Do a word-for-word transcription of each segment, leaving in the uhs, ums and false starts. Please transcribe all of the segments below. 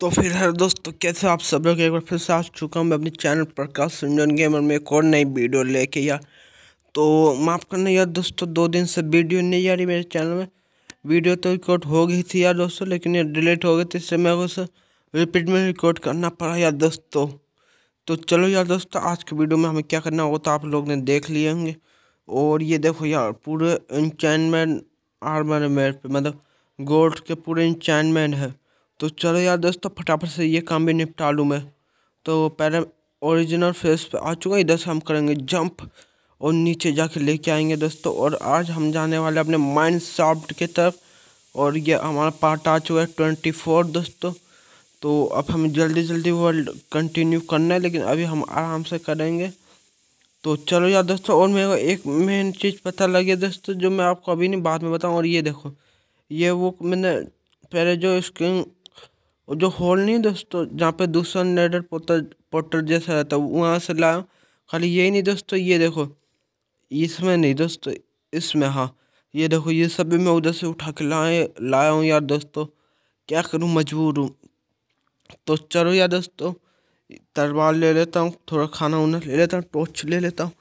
तो फिर हर दोस्तों कैसे आप सब लोग, एक बार फिर से आ चुका हूँ मैं अपने चैनल प्रकाश इंडियन गेमर में एक और नई वीडियो लेके। यार तो माफ़ करना यार दोस्तों, दो दिन से वीडियो नहीं आ रही मेरे चैनल में। वीडियो तो रिकॉर्ड हो गई थी यार दोस्तों, लेकिन ये डिलीट हो गई थी, इससे मेरे को रिपीट में रिकॉर्ड करना पड़ा यार दोस्तों। तो चलो यार दोस्तों, आज की वीडियो में हमें क्या करना होगा तो आप लोग ने देख लिए होंगे। और ये देखो यार, पूरे इंचमेंट आर्मर मेट पे मतलब गोल्ड के पूरे इंचमेंट है। तो चलो यार दोस्तों, फटाफट से ये काम भी निपटा लूँ मैं। तो पहले ओरिजिनल फेस पे आ चुका है, इधर से हम करेंगे जंप और नीचे जाके लेके आएंगे दोस्तों। और आज हम जाने वाले अपने माइनक्राफ्ट के तरफ, और ये हमारा पार्ट आ चुका है ट्वेंटी फोर दोस्तों। तो अब हमें जल्दी जल्दी वर्ल्ड कंटिन्यू करना है, लेकिन अभी हम आराम से करेंगे। तो चलो यार दोस्तों, और मेरे को एक मेन चीज़ पता लगी दोस्तों, जो मैं आपको अभी नहीं बाद में बताऊँ। और ये देखो, ये वो मैंने पहले जो स्क्रीन जो होल नहीं दोस्तों, जहाँ पे दूसरा नेडर पोर्टल पोर्टल जैसा रहता है, वहाँ से लाया। खाली यही नहीं दोस्तों, ये देखो इसमें नहीं दोस्तों, इसमें हाँ ये देखो, ये सब भी मैं उधर से उठा के लाए लाया हूँ यार दोस्तों। क्या करूँ, मजबूर हूँ। तो चलो यार दोस्तों, तलवार ले लेता हूँ, थोड़ा खाना उना ले लेता हूँ, टॉर्च ले लेता हूँ,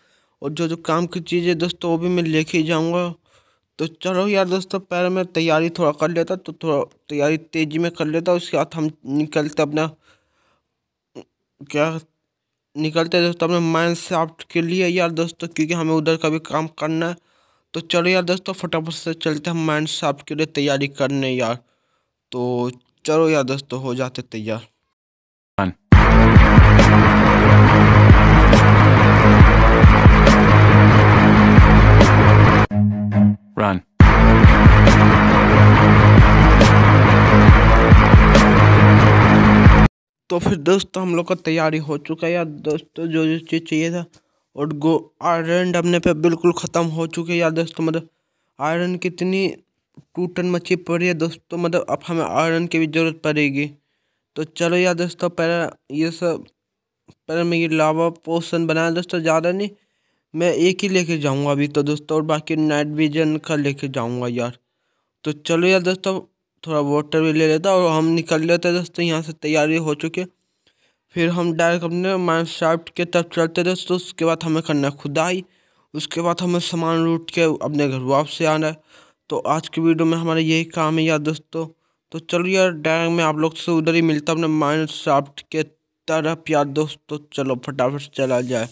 और जो जो काम की चीज़ें दोस्तों वो भी मैं लेके ही जाऊँगा। तो चलो यार दोस्तों, पहले मैं तैयारी थोड़ा कर लेता, तो थोड़ा तैयारी तेज़ी में कर लेता। उसके बाद हम निकलते अपना क्या निकलते दोस्तों अपने माइनक्राफ्ट के लिए यार दोस्तों, क्योंकि हमें उधर का भी काम करना है। तो चलो यार दोस्तों, फटाफट से चलते हम माइनक्राफ्ट के लिए तैयारी करने यार। तो चलो यार दोस्तों, हो जाते तैयार। Run. तो फिर दोस्तों हम लोग का तैयारी हो चुका है यार दोस्तों, जो जो चीज़ चाहिए था। और गो आयरन अपने पे बिल्कुल ख़त्म हो चुके हैं यार दोस्तों। मतलब आयरन कितनी टूटन मची पड़ी है दोस्तों, मतलब अब हमें आयरन की भी ज़रूरत पड़ेगी। तो चलो यार दोस्तों, पहले ये सब पहले मैं ये लावा पोर्शन बनाया दोस्तों, ज़्यादा नहीं, मैं एक ही लेके जाऊंगा अभी तो दोस्तों, और बाकी नाइट विजन का लेके जाऊंगा यार। तो चलो यार दोस्तों, थोड़ा वाटर भी ले लेता और हम निकल लेते दोस्तों यहाँ से। तैयारी हो चुकी, फिर हम डायरेक्ट अपने माइनक्राफ्ट के तरफ चलते दोस्तों। उसके बाद हमें करना है खुदाई, उसके बाद हमें सामान लूट के अपने घर वापस आना है। तो आज की वीडियो में हमारा यही काम है यार दोस्तों। तो चलो यार, डायरेक्ट मैं आप लोग से उधर ही मिलता अपने माइनक्राफ्ट के तरफ यार दोस्तों। चलो फटाफट चला जाए।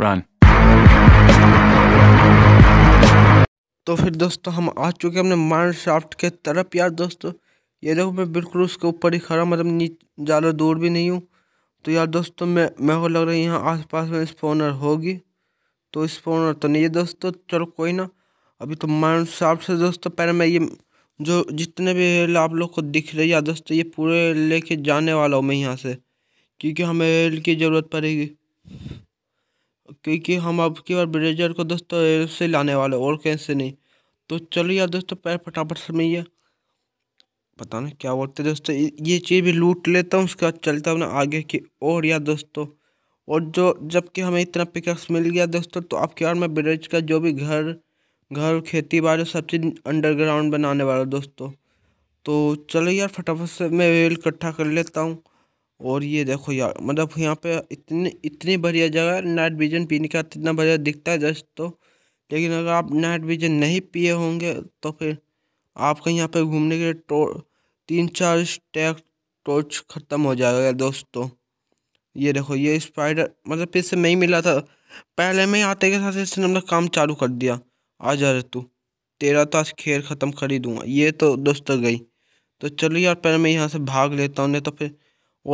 Run. तो फिर दोस्तों हम आ चुके हैं अपने माइनक्राफ्ट के तरफ यार दोस्तों। ये देखो, मैं बिल्कुल उसके ऊपर ही खड़ा, मतलब नीचे ज़्यादा दूर भी नहीं हूँ। तो यार दोस्तों, मैं मेरे को लग रहा है यहाँ आसपास में स्पॉनर होगी, तो स्पॉनर तो नहीं है दोस्तों। चलो कोई ना, अभी तो माइनक्राफ्ट से दोस्तों पहले मैं ये जो जितने भी हेल आप लोग को दिख रही है यार दोस्तों, ये पूरे लेके जाने वाला हूँ मैं यहाँ से, क्योंकि हमें हेल की ज़रूरत पड़ेगी। क्योंकि हम अब की बार ब्रेजर को दोस्तों हेल से लाने वाले, और कैसे नहीं। तो चलो यार दोस्तों, पैर फटाफट से मैं ये पता नहीं क्या बोलते दोस्तों, ये चीज़ भी लूट लेता हूँ। उसके बाद चलता हूँ ना आगे की और यार दोस्तों। और जो जबकि हमें इतना पिकअप्स मिल गया दोस्तों, तो अब की बार मैं ब्रेज का जो भी घर घर खेती बाड़ी सब चीज़ अंडरग्राउंड बनाने वाला दोस्तों। तो चलो यार, फटाफट से मैं हेल इकट्ठा कर लेता हूँ। और ये देखो यार, मतलब यहाँ पे इतनी इतनी बढ़िया जगह, नाइट विजन पीने का इतना बढ़िया दिखता है दोस्तों। लेकिन अगर आप नाइट विजन नहीं पिए होंगे तो फिर आपका यहाँ पे घूमने के लिए तीन चार स्टैक टॉर्च ख़त्म हो जाएगा दोस्तों। ये देखो, ये स्पाइडर मतलब फिर से मैं ही मिला था, पहले मैं आते के साथ इसने अपना काम चालू कर दिया। आ जा रहे तू, तेरा तो आज खेल ख़त्म कर ही दूँगा। ये तो दोस्तों गई। तो चलो यार, पहले मैं यहाँ से भाग लेता हूँ, नहीं तो फिर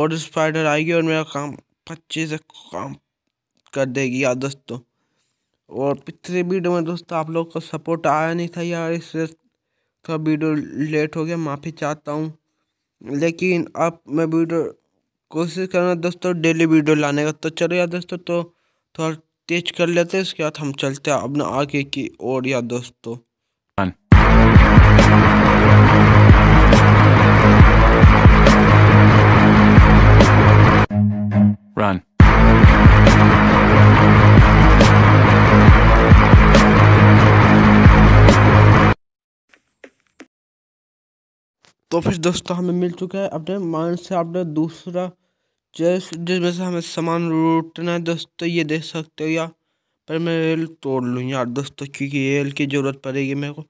और स्पाइडर आएगी और मेरा काम पच्चीस से काम कर देगी यार दोस्तों। और पिछले वीडियो में दोस्तों आप लोग का सपोर्ट आया नहीं था यार, इससे थोड़ा वीडियो लेट हो गया, माफ़ी चाहता हूँ। लेकिन अब मैं वीडियो कोशिश करूँगा दोस्तों डेली वीडियो लाने का। तो चलो यार दोस्तों, तो थोड़ा तेज कर लेते हैं, इसके बाद हम चलते हैं अपना आगे की ओर यार दोस्तों। Run. तो फिर दोस्तों हमें मिल चुका है अपने माइंड से अपना दूसरा चेस्ट जिसमें से हमें सामान लूटना है दोस्तों। ये देख सकते हो यार, पर मैं रेल तोड़ लूँ यार दोस्तों, क्योंकि रेल की ज़रूरत पड़ेगी मेरे को।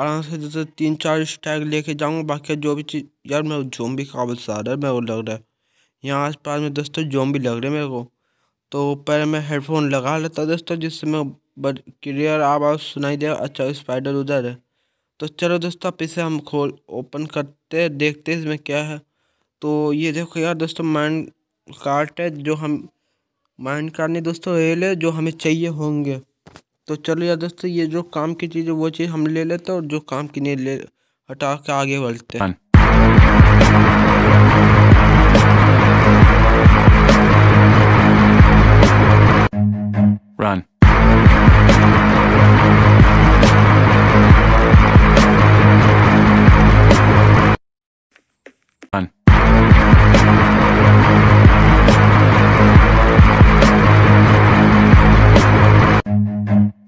आराम से दोस्तों तीन चार स्टैग लेके जाऊँगा, बाकी जो भी चीज़ यार मेरे ज़ॉम्बी काबल सारा है मेरे को लग रहा है यहाँ आस पास में दोस्तों ज़ॉम्बी लग रहे हैं मेरे को। तो पहले मैं हेडफोन लगा लेता दोस्तों, जिससे मैं बट क्लियर आवाज़ सुनाई दे। अच्छा स्पाइडर उधर है, तो चलो दोस्तों आप इसे हम खोल ओपन करते देखते इसमें क्या है। तो ये देखो यार दोस्तों माइंड कार्ट है, जो हम माइंड कार्ट नहीं दोस्तों रेल है जो हमें चाहिए होंगे। तो चलो यार दोस्तों ये जो काम की चीज़ है वो चीज़ हम ले लेते हैं, और जो काम की नहीं ले हटा के आगे बढ़ते हैं। Run. Run.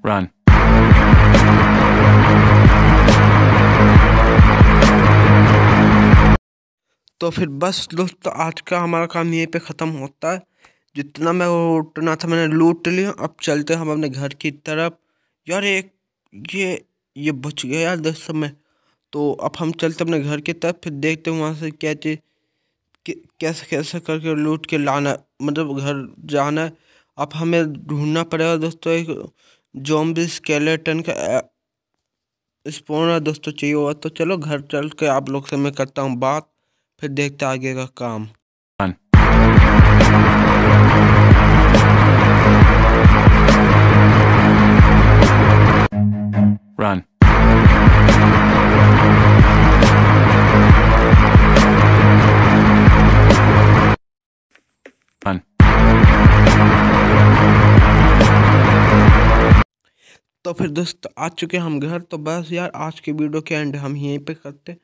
Run. तो फिर बस दोस्तों आज का हमारा काम यहीं पे ख़त्म होता है। जितना मैं लूटना था मैंने लूट लिया। अब चलते हम अपने घर की तरफ। यार एक ये ये बच गया यार दस समय। तो अब हम चलते अपने घर की तरफ, फिर देखते हैं वहाँ से क्या चीज़ कैसे कैसे करके लूट के लाना, मतलब घर जाना। अब हमें ढूंढना पड़ेगा दोस्तों एक ज़ॉम्बी स्केलेटन का स्पॉनर दोस्तों चाहिए होगा। तो चलो घर चल के आप लोग से मैं करता हूँ बात, फिर देखते आगे का काम। Run. Run. तो फिर दोस्त आ चुके हम घर। तो बस यार आज के वीडियो के एंड हम यहीं पे करते।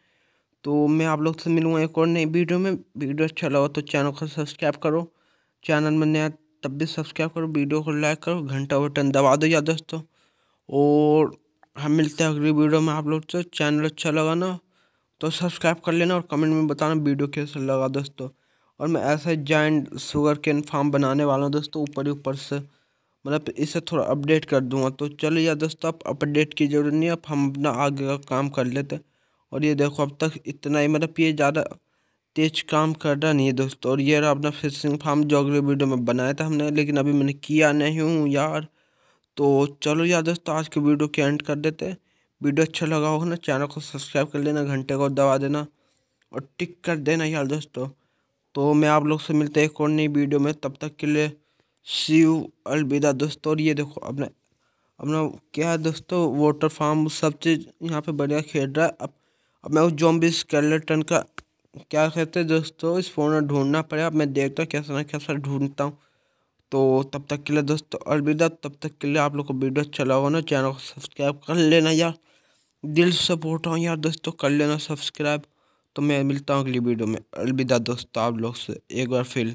तो मैं आप लोग से मिलूंगा एक और नई वीडियो में। वीडियो अच्छा लगा तो चैनल को सब्सक्राइब करो, चैनल में नया तब भी सब्सक्राइब करो, वीडियो को लाइक करो, घंटा बटन दबा दो यार दोस्तों। और हम मिलते हैं अगली वीडियो में आप लोग से। चैनल अच्छा लगा ना तो सब्सक्राइब कर लेना, और कमेंट में बताना वीडियो कैसा लगा दोस्तों। और मैं ऐसा जाइंट शुगर केन फार्म बनाने वाला हूँ दोस्तों, ऊपर ही ऊपर से, मतलब इसे थोड़ा अपडेट कर दूंगा। तो चलो यार दोस्तों आप अपडेट की जरूरत नहीं है, अब हम अपना आगे का काम कर लेते। और ये देखो अब तक इतना ही, मतलब ये ज़्यादा तेज काम कर रहा नहीं है दोस्तों। और ये रहा अपना फिशिंग फार्म जो अगले वीडियो में बनाया था हमने, लेकिन अभी मैंने किया नहीं हूँ यार। तो चलो यार दोस्तों आज के वीडियो के एंड कर देते हैं। वीडियो अच्छा लगा होगा ना चैनल को सब्सक्राइब कर लेना, घंटे को दबा देना और टिक कर देना यार दोस्तों। तो मैं आप लोग से मिलते हैं एक और नई वीडियो में, तब तक के लिए सी यू अलविदा दोस्तों। और ये देखो अपना अपना क्या है दोस्तों वाटर फार्म सब चीज़ यहाँ पे बढ़िया खेल रहा है। अब अब मैं उस ज़ॉम्बी स्केलेटन का क्या कहते हैं दोस्तों स्पॉनर ढूंढना पड़ेगा। अब मैं देखता हूँ कैसा ना कैसा ढूंढता हूँ। तो तब तक के लिए दोस्तों अलविदा। तब तक के लिए आप लोग को वीडियो अच्छा लगा ना चैनल को सब्सक्राइब कर लेना यार, दिल से सपोर्ट हूँ यार दोस्तों, कर लेना सब्सक्राइब। तो मैं मिलता हूँ अगली वीडियो में, अलविदा दोस्तों आप लोग से एक बार फिर।